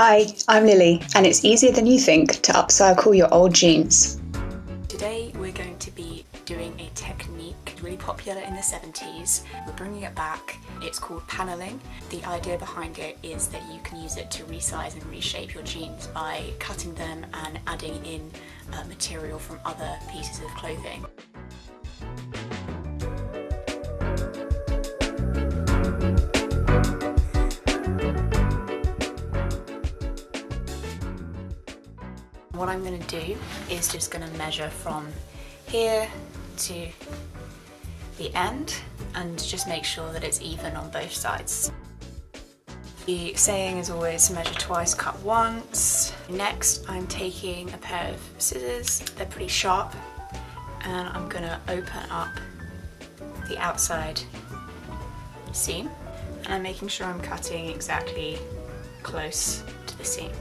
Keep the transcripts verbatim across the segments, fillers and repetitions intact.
Hi, I'm Lily, and it's easier than you think to upcycle your old jeans. Today we're going to be doing a technique really popular in the seventies. We're bringing it back. It's called panelling. The idea behind it is that you can use it to resize and reshape your jeans by cutting them and adding in uh, material from other pieces of clothing. What I'm going to do is just going to measure from here to the end and just make sure that it's even on both sides. The saying is always measure twice, cut once. Next, I'm taking a pair of scissors, they're pretty sharp, and I'm going to open up the outside seam, and I'm making sure I'm cutting exactly close to the seam.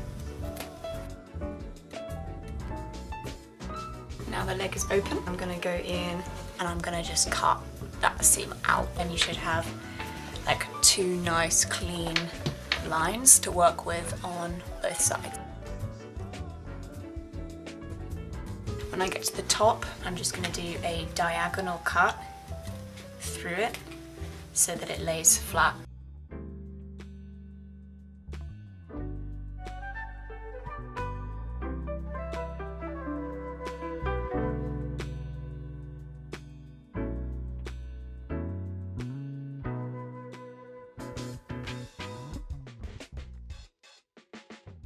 Now the leg is open, I'm going to go in and I'm going to just cut that seam out, and you should have like two nice clean lines to work with on both sides. When I get to the top, I'm just going to do a diagonal cut through it so that it lays flat.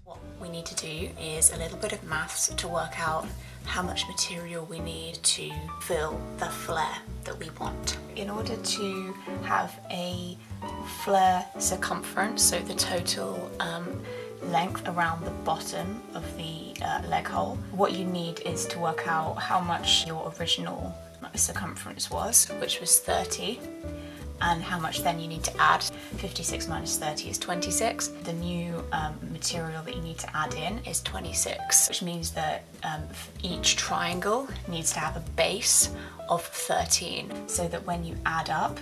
What we need to do is a little bit of maths to work out how much material we need to fill the flare that we want. In order to have a flare circumference, so the total um, length around the bottom of the uh, leg hole, what you need is to work out how much your original circumference was, which was thirty. And how much then you need to add. fifty-six minus thirty is twenty-six. The new um, material that you need to add in is twenty-six, which means that um, each triangle needs to have a base of thirteen, so that when you add up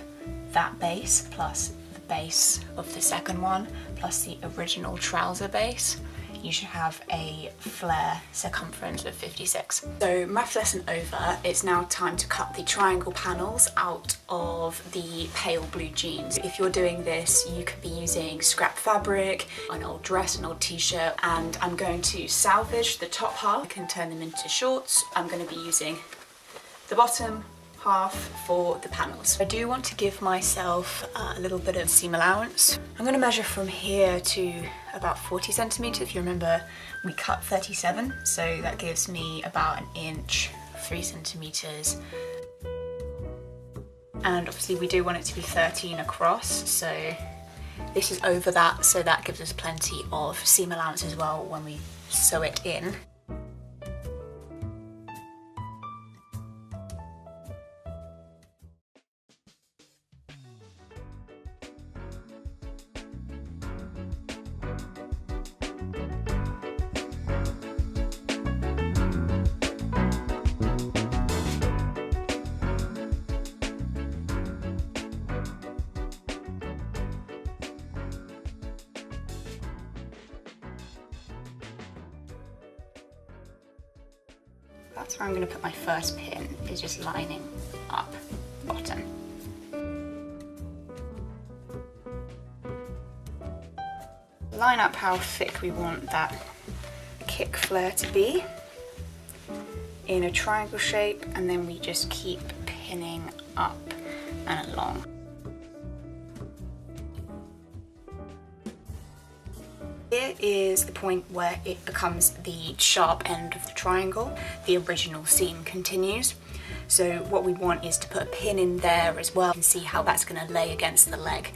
that base plus the base of the second one plus the original trouser base, you should have a flare circumference of fifty-six. So math lesson over, it's now time to cut the triangle panels out of the pale blue jeans. If you're doing this, you could be using scrap fabric, an old dress, an old t-shirt, and I'm going to salvage the top half. I can turn them into shorts. I'm going to be using the bottom half for the panels. I do want to give myself a little bit of seam allowance. I'm going to measure from here to about forty centimeters. If you remember, we cut thirty-seven, so that gives me about an inch, three centimeters. And obviously we do want it to be thirteen across, so this is over that, so that gives us plenty of seam allowance as well when we sew it in. That's where I'm going to put my first pin, is just lining up the bottom. Line up how thick we want that kick flare to be in a triangle shape, and then we just keep pinning up and along. Here is the point where it becomes the sharp end of the triangle. The original seam continues. So what we want is to put a pin in there as well and see how that's going to lay against the leg.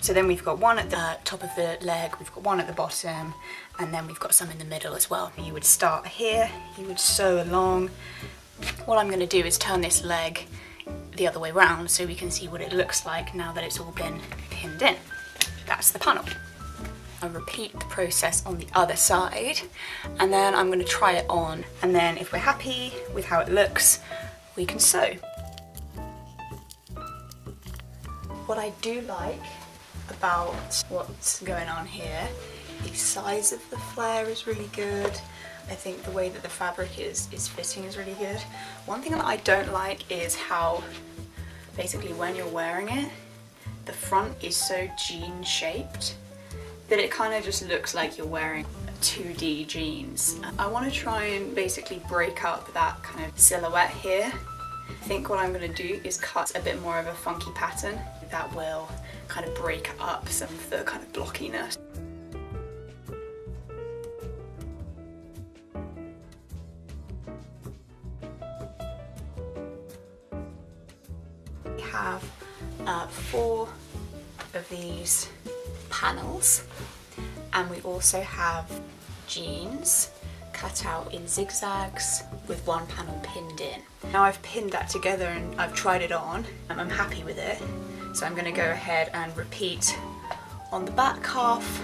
So then we've got one at the top of the leg, we've got one at the bottom, and then we've got some in the middle as well. You would start here, you would sew along. What I'm going to do is turn this leg the other way round so we can see what it looks like now that it's all been pinned in. That's the panel. I repeat the process on the other side, and then I'm going to try it on, and then if we're happy with how it looks, we can sew. What I do like about what's going on here size of the flare is really good. I think the way that the fabric is, is fitting is really good. One thing that I don't like is how basically when you're wearing it, the front is so jean shaped that it kind of just looks like you're wearing two D jeans. I want to try and basically break up that kind of silhouette here. I think what I'm going to do is cut a bit more of a funky pattern that will kind of break up some of the kind of blockiness. We have uh, four of these panels, and we also have jeans cut out in zigzags with one panel pinned in. Now I've pinned that together and I've tried it on and I'm happy with it, so I'm going to go ahead and repeat on the back half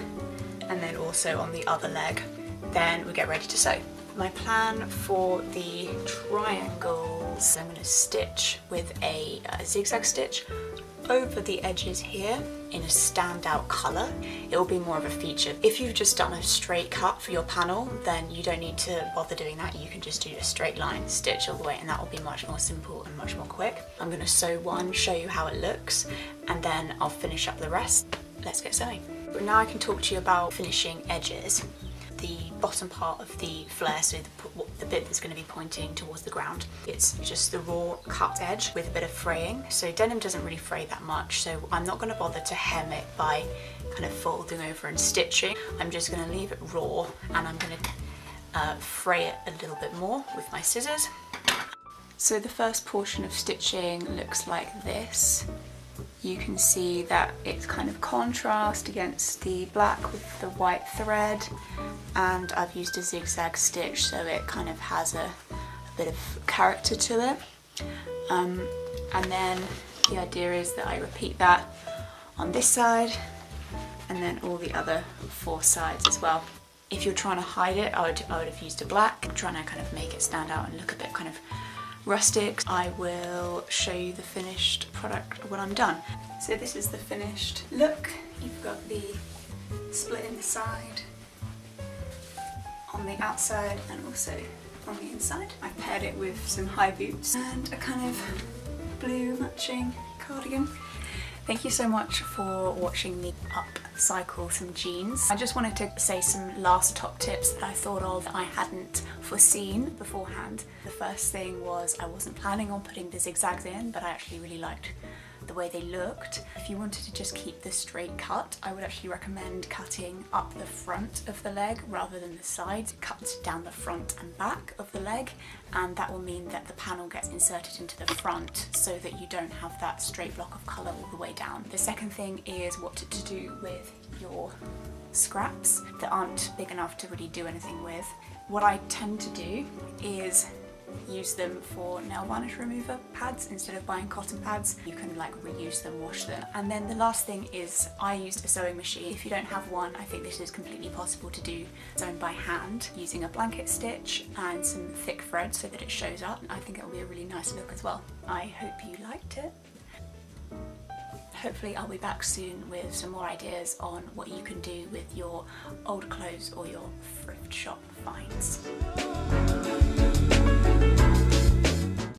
and then also on the other leg. Then we get ready to sew. My plan for the triangles, I'm going to stitch with a, a zigzag stitch over the edges here in a standout colour. It will be more of a feature. If you've just done a straight cut for your panel, then you don't need to bother doing that. You can just do a straight line stitch all the way and that will be much more simple and much more quick. I'm going to sew one, show you how it looks, and then I'll finish up the rest. Let's get sewing. But now I can talk to you about finishing edges. The bottom part of the flare, so the, the bit that's going to be pointing towards the ground. It's just the raw cut edge with a bit of fraying. So denim doesn't really fray that much, so I'm not going to bother to hem it by kind of folding over and stitching. I'm just going to leave it raw and I'm going to uh, fray it a little bit more with my scissors. So the first portion of stitching looks like this. You can see that it's kind of contrast against the black with the white thread, and I've used a zigzag stitch so it kind of has a, a bit of character to it. Um, and then the idea is that I repeat that on this side and then all the other four sides as well. If you're trying to hide it, I would, I would have used a black. I'm trying to kind of make it stand out and look a bit kind of rustic. I will show you the finished product when I'm done. So this is the finished look. You've got the split in the side, on the outside and also on the inside. I paired it with some high boots and a kind of blue matching cardigan. Thank you so much for watching me upcycle some jeans. I just wanted to say some last top tips that I thought of that I hadn't foreseen beforehand. The first thing was I wasn't planning on putting the zigzags in, but I actually really liked the way they looked. If you wanted to just keep the straight cut, I would actually recommend cutting up the front of the leg rather than the sides. Cut down the front and back of the leg, and that will mean that the panel gets inserted into the front so that you don't have that straight block of colour all the way down. The second thing is what to do with your scraps that aren't big enough to really do anything with. What I tend to do is use them for nail varnish remover pads instead of buying cotton pads. You can like reuse them, wash them. And then the last thing is I used a sewing machine. If you don't have one, I think this is completely possible to do sewn by hand using a blanket stitch and some thick thread so that it shows up. I think it will be a really nice look as well. I hope you liked it. Hopefully I'll be back soon with some more ideas on what you can do with your old clothes or your thrift shop finds.